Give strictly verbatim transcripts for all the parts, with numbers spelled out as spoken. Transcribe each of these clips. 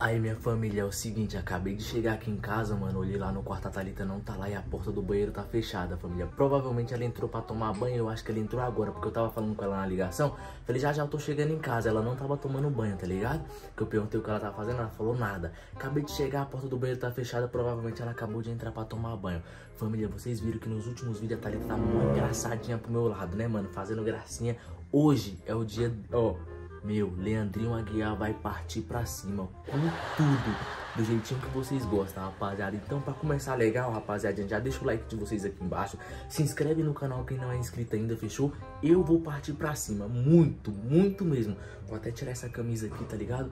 Aí minha família, é o seguinte, acabei de chegar aqui em casa, mano, olhei lá no quarto, a Thalita não tá lá e a porta do banheiro tá fechada, família. Provavelmente ela entrou pra tomar banho, eu acho que ela entrou agora, porque eu tava falando com ela na ligação, falei, já já eu tô chegando em casa, ela não tava tomando banho, tá ligado? Que eu perguntei o que ela tava fazendo, ela falou nada. Acabei de chegar, a porta do banheiro tá fechada, provavelmente ela acabou de entrar pra tomar banho. Família, vocês viram que nos últimos vídeos a Thalita tá muito engraçadinha pro meu lado, né, mano, fazendo gracinha. Hoje é o dia, ó... Meu, Leandrinho Aguiar vai partir pra cima, como tudo, do jeitinho que vocês gostam, rapaziada. Então, pra começar legal, rapaziada, já deixa o like de vocês aqui embaixo. Se inscreve no canal quem não é inscrito ainda, fechou? Eu vou partir pra cima, muito, muito mesmo. Vou até tirar essa camisa aqui, tá ligado?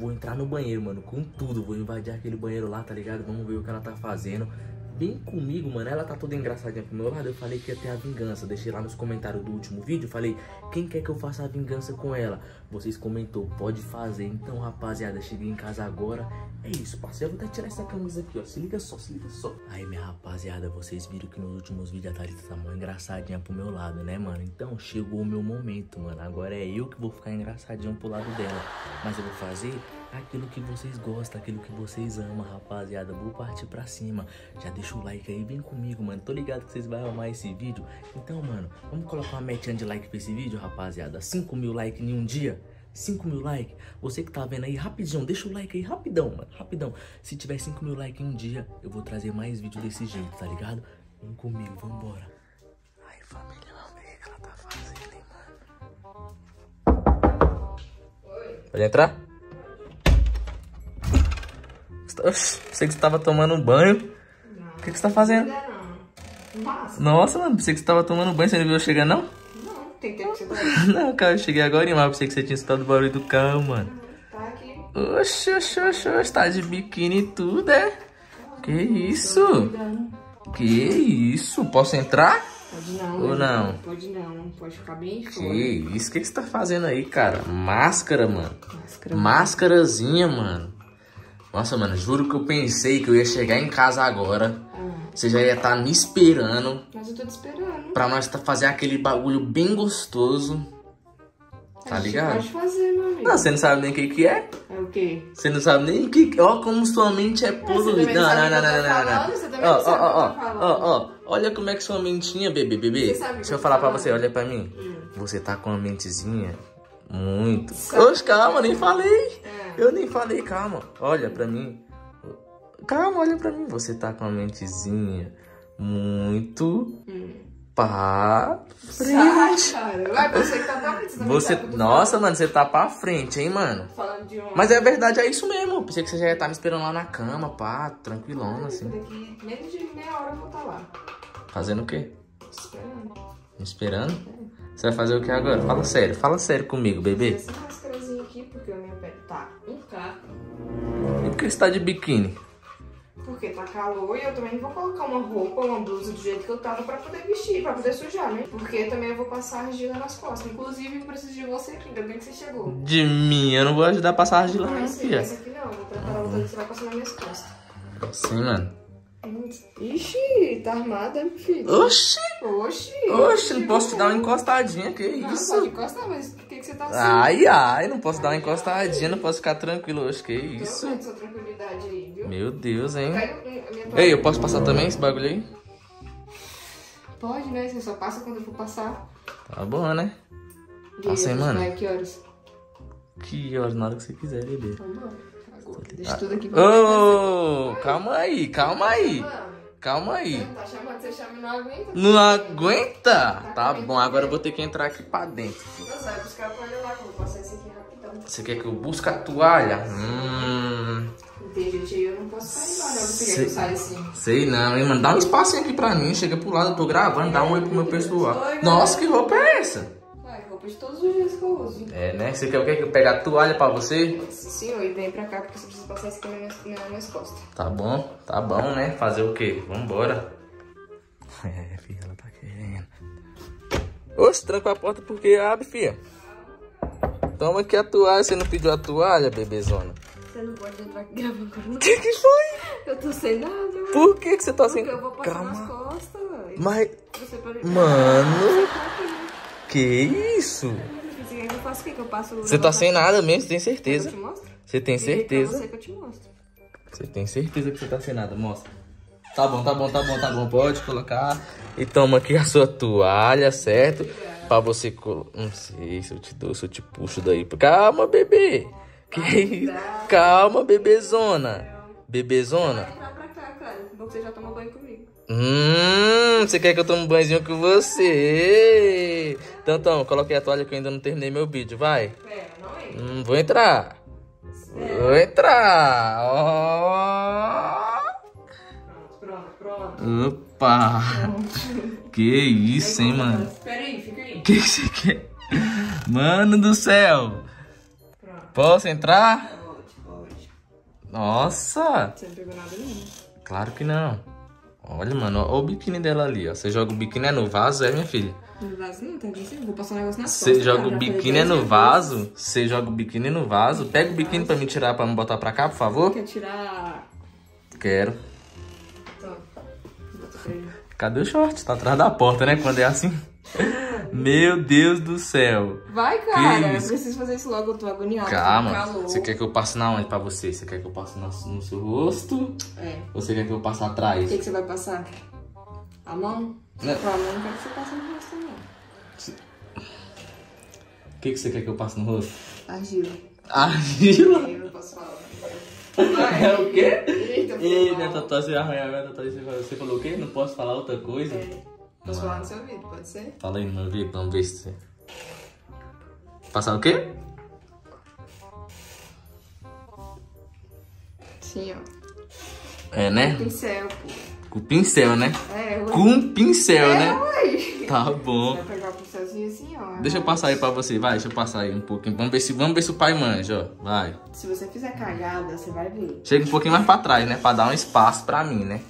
Vou entrar no banheiro, mano, com tudo. Vou invadir aquele banheiro lá, tá ligado? Vamos ver o que ela tá fazendo. Vem comigo, mano, ela tá toda engraçadinha pro meu lado. Eu falei que ia ter a vingança, deixei lá nos comentários do último vídeo, falei, quem quer que eu faça a vingança com ela? Vocês comentou, pode fazer. Então, rapaziada, cheguei em casa agora. É isso, parceiro, eu vou até tirar essa camisa aqui, ó. Se liga só, se liga só. Aí, minha rapaziada, vocês viram que nos últimos vídeos a Thalita tá mó engraçadinha pro meu lado, né, mano? Então, chegou o meu momento, mano. Agora é eu que vou ficar engraçadinho pro lado dela. Mas eu vou fazer aquilo que vocês gostam, aquilo que vocês amam, rapaziada. Vou partir pra cima. Já deixa o like aí, vem comigo, mano. Tô ligado que vocês vão amar esse vídeo. Então, mano, vamos colocar uma metinha de like pra esse vídeo, rapaziada. cinco mil likes em um dia. cinco mil likes. Você que tá vendo aí, rapidinho, deixa o like aí, rapidão, mano. Rapidão. Se tiver cinco mil likes em um dia, eu vou trazer mais vídeo desse jeito, tá ligado? Vem comigo, vambora. Aí, família, vamos ver o que ela tá fazendo, hein, mano. Oi. Pode entrar? Eu sei que você tava tomando banho. Não, o que, que você tá fazendo? Não, não. Nossa, mano, pensei que você tava tomando banho. Você não viu eu chegar, não? Não, tem tempo que você tá. Não, cara, eu cheguei agora e mal. Pensei que você tinha escutado o barulho do carro, mano. Tá aqui. Oxe, oxe, oxe, oxe. Tá de biquíni e tudo, é? Não, que isso? Que isso? Posso entrar? Pode não. Ou não? não? Pode não. Pode ficar bem fora. Que isso? O que, que você tá fazendo aí, cara? Máscara, mano. Máscara. Máscarazinha, mano. Nossa, mano, juro que eu pensei que eu ia chegar em casa agora. Ah. Você já ia estar tá me esperando. Mas eu tô te esperando. Pra nós fazer aquele bagulho bem gostoso. Tá a ligado? Pode fazer, meu amigo. Não, você não sabe nem o que que é. É o quê? Você não sabe nem o que que... Ó como sua mente é poluída. Não, não, não, não, não, não. Você também não sabe o que eu tô falando. Ó, ó, ó. Olha como é que sua mentinha, bebê, bebê. Você sabe. Deixa eu falar pra você, olha pra mim. Hum. Você tá com uma mentezinha... Muito. Oxe, calma, nem falei. É. Eu nem falei, calma. Olha pra mim. Calma, olha pra mim. Você tá com a mentezinha muito hum. pra frente. Sai, cara. Vai, você que tá pra frente. Você... Tá nossa, bem. Mano, você tá pra frente, hein, mano? Falando de onde? Mas é verdade, é isso mesmo. Eu pensei que você já ia estar me esperando lá na cama, pá, tranquilona, assim. Daqui menos de meia hora eu vou estar lá. Fazendo o quê? Esperando. Me esperando? É. Você vai fazer o que agora? Fala sério, fala sério comigo, bebê. Essa máscarazinha aqui, porque a minha pele tá um caco. E por que você tá de biquíni? Porque tá calor e eu também não vou colocar uma roupa, uma blusa do jeito que eu tava pra poder vestir, pra poder sujar, né? Porque também eu vou passar argila nas costas. Inclusive, eu preciso de você aqui, ainda bem que você chegou. De mim? Eu não vou ajudar a passar argila não, não filha. Não, essa aqui não. Eu vou preparar outra que você vai passar nas minhas costas. Sim, mano. Ixi, tá armada, meu filho. Oxi! Oxi! Oxi, não posso te dar uma encostadinha, que não, isso? Não, pode encostar, mas por que, que você tá assim? Ai, ai, não posso ai, dar uma encostadinha, ai. Não posso ficar tranquilo, oxe, que então, isso? Eu sua tranquilidade aí, viu? Meu Deus, hein? Caiu, ei, eu posso passar também esse bagulho aí? Pode, né? Você só passa quando eu for passar. Tá bom, né? Passa aí, mano. Vai, que horas? Que horas? Na hora que você quiser, bebê. Tá bom. Deixa tudo aqui pra oh, calma aí, calma aí. Calma aí. Tá chamando, você chama e não aguenta. Não aguenta? Tá bom, agora eu vou ter que entrar aqui pra dentro. Vai buscar a toalha lá, que eu vou passar esse aqui rapidão. Você quer que eu busque a toalha? Hum. Entendi, tio, eu não posso sair lá, não. Você quer que eu saia assim? Sei não, hein, mano. Dá um espacinho aqui pra mim. Chega pro lado, eu tô gravando. Dá um oi pro meu pessoal. Nossa, que roupa é essa? De todos os dias que eu uso. É, né? Você quer o quê? Que eu pegue a toalha pra você? Sim, eu venho pra cá porque você precisa passar isso nas minhas, minhas costas. Tá bom, tá bom, né? Fazer o quê? Vambora. É, filha, ela tá querendo. Oxe, tranca a porta porque abre, filha. Toma aqui a toalha. Você não pediu a toalha, bebezona? Você não pode entrar aqui gravando comigo. O que que foi? Eu tô sem nada. Mano. Por que que você tá sem nada? Porque eu vou passar nas costas. Mas... Você pode... Mano... Que isso? Você tá sem nada mesmo, tem certeza? Você tem certeza? Você que eu te mostro. Você tem certeza que você tá sem nada? Mostra. Tá bom, tá bom, tá bom, tá bom. Pode colocar. E toma aqui a sua toalha, certo? Pra você... Não sei se eu te dou, se eu te puxo daí. Calma, bebê. Que isso? Calma, bebezona. Bebezona? Você já tomou banho comigo. Hum, você quer que eu tome um banhozinho com você? Então, então, coloquei a toalha que eu ainda não terminei meu vídeo, vai. É, não é. Hum, vou entrar. É. Vou entrar. Oh. Pronto, pronto, pronto. Opa. Pronto. Que isso, hein, mano. Espera aí, fica aí. O que você quer? Mano do céu. Pronto. Posso entrar? Pode, pode. Nossa. Você não pegou nada nenhum. Claro que não. Olha, mano, olha o biquíni dela ali, ó. Você joga o biquíni é no vaso, é, minha filha? No vaso não, tá dizendo? Vou passar um negócio na sua. Você joga o biquíni é no vaso? Você joga o biquíni no vaso? Pega o biquíni pra me tirar, pra me botar pra cá, por favor. Quer tirar? Quero. Tá. Cadê o short? Tá atrás da porta, né? Quando é assim. Meu Deus do céu. Vai, cara. Eu preciso fazer isso logo, eu tô agoniada. Calma. Você quer que eu passe na onde pra você? Você quer que eu passe no, no seu rosto? É. Ou você quer que eu passe atrás? O que, que você vai passar? A mão? Não. Pra mão, não quero que você passe no rosto, não. O que, que você quer que eu passe no rosto? Argila. Argila? É, eu não posso falar. Ai, é o quê? Eita, Ei, minha tatuagem vai arranhar, minha tatuagem vai... Você falou o quê? Não posso falar outra coisa? É. Posso falar no seu vídeo, pode ser? Fala aí no meu vídeo, vamos ver se... Passar o quê? Sim, ó. É, né? Com pincel, pô. Com pincel, né? É, eu... Com pincel, é, né? Ué. Tá bom. Vai pegar o pincelzinho assim, ó. Deixa eu passar aí pra você, vai. Deixa eu passar aí um pouquinho. Vamos ver se, vamos ver se o pai manja, ó. Vai. Se você fizer cagada, você vai vir. Chega um pouquinho mais pra trás, né? Pra dar um espaço pra mim, né?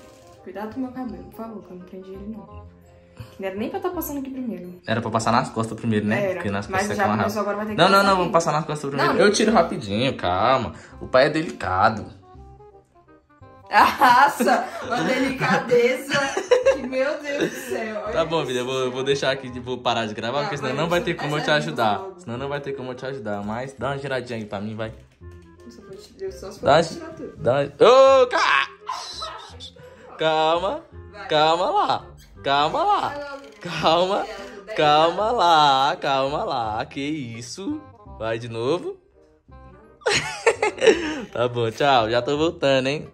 Cuidado com o meu cabelo, por favor, que eu não prendi ele, não. Não era nem pra estar passando aqui primeiro. Era pra passar nas costas primeiro, né? Era, nas costas mas já começou, agora vai ter que... Não, não, não, vamos passar nas costas primeiro. Não, eu tiro rapidinho, calma. O pai é delicado. Nossa, uma delicadeza. Que, meu Deus do céu. Olha, tá bom, filha, eu vou, eu vou deixar aqui, vou parar de gravar, não, porque senão não vai ter como eu te ajudar. Senão não vai ter como eu te ajudar, mas dá uma giradinha aí pra mim, vai. Eu só se for tirar tudo. Dá uma... Ô, calma, calma lá. Calma lá, calma, calma lá, calma lá, que isso, vai de novo, tá bom, tchau, já tô voltando, hein,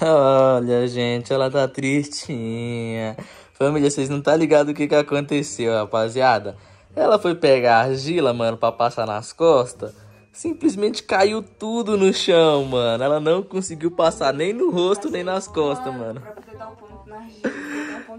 olha, gente, ela tá tristinha, família, vocês não tá ligado o que que aconteceu, rapaziada, ela foi pegar a argila, mano, pra passar nas costas, simplesmente caiu tudo no chão, mano, ela não conseguiu passar nem no rosto, nem nas costas, mano.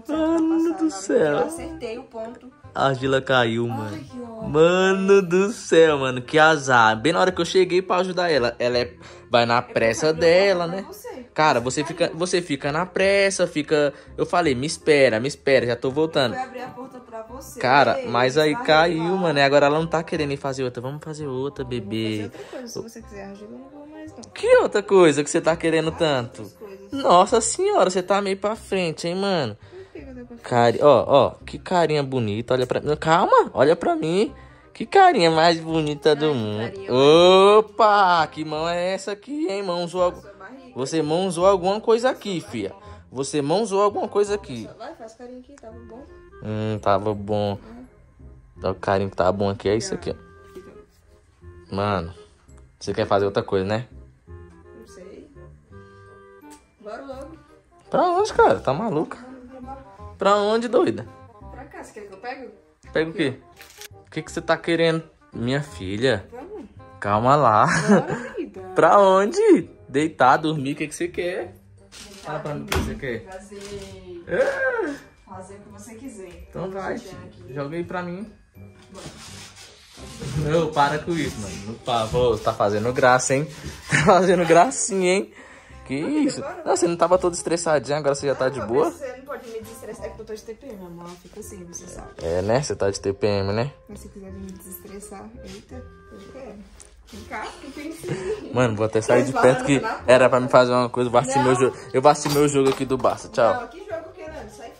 Mano do céu. Eu acertei o ponto. A argila caiu, mano. Ai, que ódio. Mano do céu, mano. Que azar. Bem na hora que eu cheguei pra ajudar ela. Ela é... vai na pressa dela, né? Você. Cara, você fica, você fica na pressa, fica... Eu falei, me espera, me espera, já tô voltando. Eu abri a porta pra você. Cara, bebê, mas aí caiu, lá. Mano. Agora ela não tá querendo ir fazer outra. Vamos fazer outra, bebê. Vamos fazer outra coisa. Se você quiser argila, eu não vou mais, não. Que outra coisa que você tá querendo ah, tanto? Nossa senhora, você tá meio pra frente, hein, mano? Cari... Ó, ó, que carinha bonita, olha pra mim. Calma, olha pra mim. Que carinha mais bonita do mundo. Opa, que mão é essa aqui, hein? Mão zoou... Você mãozou alguma coisa aqui, fia. Você mãozou alguma coisa aqui. Vai, faz carinho aqui, tava bom. Hum, tava bom. O carinho que tava bom aqui é isso aqui, ó. Mano, você quer fazer outra coisa, né? Não sei. Bora logo. Pra onde, cara? Tá maluca? Pra onde, doida? Pra cá, você quer que eu pegue? Pega o quê? O que que você tá querendo? Minha filha. Vamos. Calma lá. Bora, pra onde? Deitar, dormir, o que que você quer? Fala pra mim o que você quer. Fazer... É. Fazer o que você quiser. Então eu vai, joga aí pra mim. Bora. Meu, para com isso, mano. Opa, vou, tá fazendo graça, hein? Tá fazendo gracinha, hein? Que isso? Não, você não tava todo estressadinha, agora você já tá ah, de boa? Você não pode me desestressar, é que eu tô de T P M, amor. Fica assim, você sabe. É, né? Você tá de T P M, né? Mas se quiser me desestressar, eita, eu quero. Vem cá, que tem sim. Mano, vou até sair de perto que era pra me fazer uma coisa. Eu vacilei meu jogo aqui do Barça. Tchau. Não, que jogo que era? Sai fora.